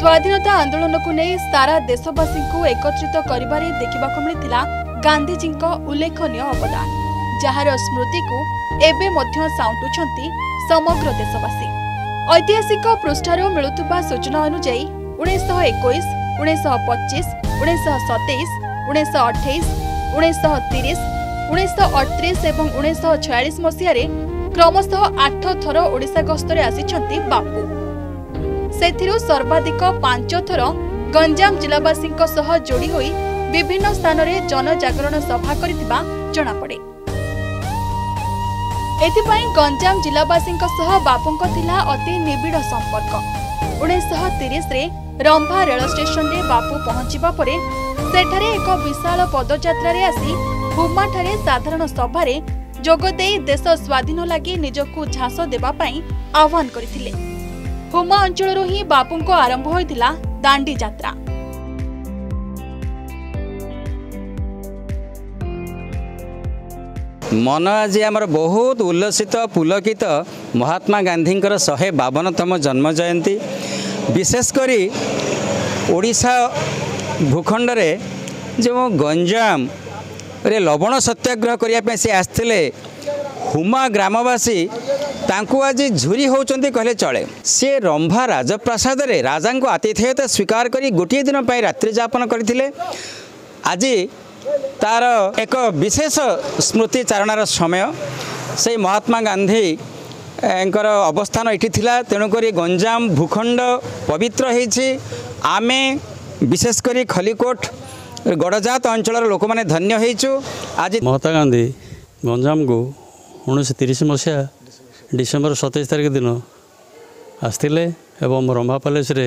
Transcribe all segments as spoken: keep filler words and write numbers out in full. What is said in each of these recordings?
स्वाधीनता आंदोलन को नहीं सारा देशवासी को एकत्रित करिबारे देखिबाको मिलिथिला गांधीजींको उल्लेखनीय अवदान, जार स्मृति को एबे मध्य साउंटुछंती समग्र देशवासी। ऐतिहासिक पृष्ठारो मिलुतुबा सूचना अनुसार उन्नीस सौ इक्कीस, उन्नीस सौ पच्चीस, उन्नीस सौ सत्ताईस, उन्नीस सौ अट्ठाईस, उन्नीस सौ तीस, उन्नीस सौ अड़तीस एवं उन्नीस सौ छियालीस मसीह क्रमशः आठ थर ओडिशा गस्तरे आसिछंती बापू। सेथिरु सर्वाधिक पांच थर गंजाम जिलावासींक सह जोड़ी होई विभिन्न स्थान रे जनजागरण सभा करितिबा जणा पड़े। एथिपाई गंजाम जिलावासींक सह बापूंक थिला अति निबिड़ संपर्क। उन्नीस सौ तीस रे रंभा रेल स्टेशन रे बापू पहुंचीबा परे सेठारे एक विशाल पदयात्रा रे आसी बुमाठारे साधारण सभा रे जोगदे देश स्वाधीन लागि निजको झांसो देबा पई आह्वान करथिले। हुमा अंचल ही बापूं को आरंभ होता दांडी यात्रा। मन आज आमर बहुत उल्लसित पुलकित महात्मा गांधी शहे बावनतम जन्म जयंती विशेषकर ओडिशा भूखंड रे जो गंजाम रे लवण सत्याग्रह करने से आसते हुमा ग्रामवासी तांकु आज झुरी होचंती कहले चले। सी रंभा राजप्रासाद रे राजा को आतिथेयता स्वीकार करी गोटे दिन पर रात्रि जापन करथिले। आज तार एक विशेष स्मृति चारणार समय से महात्मा गांधी अवस्थान ये थिला। तेणुक गंजाम भूखंड पवित्र होइछि। आमे विशेषकर खलिकोट गड़जात अंचल लोक मैंने धन्य होइछु। आज महात्मा गांधी गंजाम को उन्नीस तीस मसीहा डिसेम्बर सतैश तारिख दिन आसते एवं रंभा पैलेस रे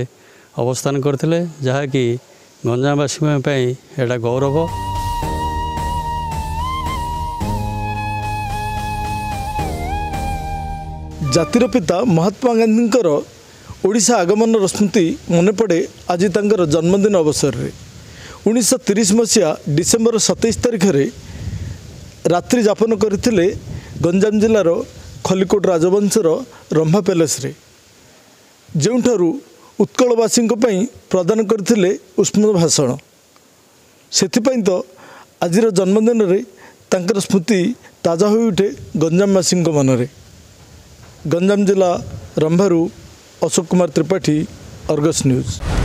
अवस्थान करते जहाँकि गंजामवासी एटा गौरव। जातिर पिता महात्मा गांधी ओडिशा आगमन स्मृति मन पड़े आज तांकर जन्मदिन अवसर रे उन्नीस तीस मसीहा डिसेम्बर सतैश तारिख रे रात्रि जापन करथिले गंजाम जिलार खलिकोट राजवंशर रंभा पैलेस रे जोठारू उत्कलवासी प्रदान करथिले उष्म भाषण। से तो आज जन्मदिन रे तांकर स्मृति ताजा हो उठे गंजामवासी मनरे। गंजाम जिला रंभारू अशोक कुमार त्रिपाठी, अर्गस न्यूज।